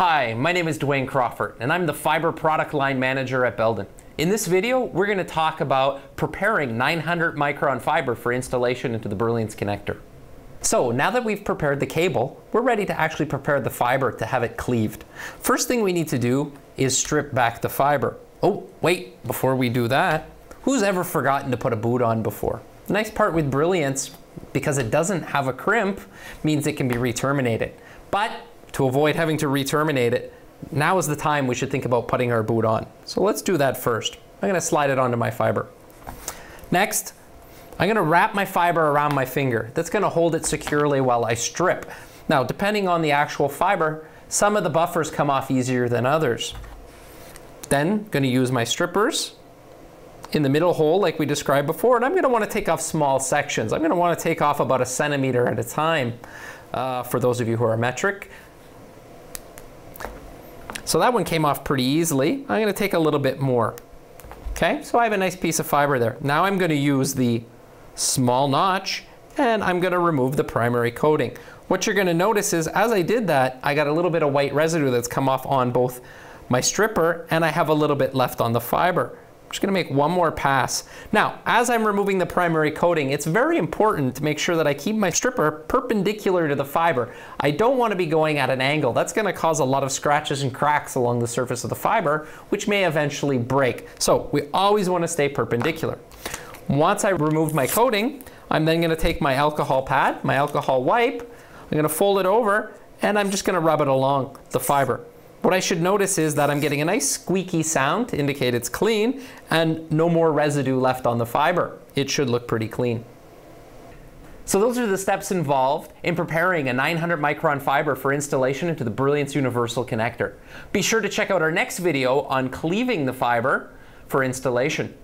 Hi, my name is Dwayne Crawford, and I'm the Fiber Product Line Manager at Belden. In this video, we're going to talk about preparing 900 micron fiber for installation into the Brilliance connector. So now that we've prepared the cable, we're ready to actually prepare the fiber to have it cleaved. First thing we need to do is strip back the fiber. Oh, wait, before we do that, who's ever forgotten to put a boot on before? The nice part with Brilliance, because it doesn't have a crimp, means it can be re-terminated. But to avoid having to re-terminate it, now is the time we should think about putting our boot on. So let's do that first. I'm going to slide it onto my fiber. Next, I'm going to wrap my fiber around my finger. That's going to hold it securely while I strip. Now, depending on the actual fiber, some of the buffers come off easier than others. Then, going to use my strippers in the middle hole like we described before, and I'm going to want to take off small sections. I'm going to want to take off about 1 centimeter at a time, for those of you who are metric. So that one came off pretty easily. I'm going to take a little bit more. Okay, so I have a nice piece of fiber there. Now I'm going to use the small notch and I'm going to remove the primary coating. What you're going to notice is as I did that, I got a little bit of white residue that's come off on both my stripper and I have a little bit left on the fiber. I'm just going to make one more pass. Now, as I'm removing the primary coating, it's very important to make sure that I keep my stripper perpendicular to the fiber. I don't want to be going at an angle. That's going to cause a lot of scratches and cracks along the surface of the fiber, which may eventually break. So we always want to stay perpendicular. Once I removed my coating, I'm then going to take my alcohol pad, my alcohol wipe, I'm going to fold it over, and I'm just going to rub it along the fiber. What I should notice is that I'm getting a nice squeaky sound to indicate it's clean and no more residue left on the fiber. It should look pretty clean. So those are the steps involved in preparing a 900 micron fiber for installation into the Brilliance Universal connector. Be sure to check out our next video on cleaving the fiber for installation.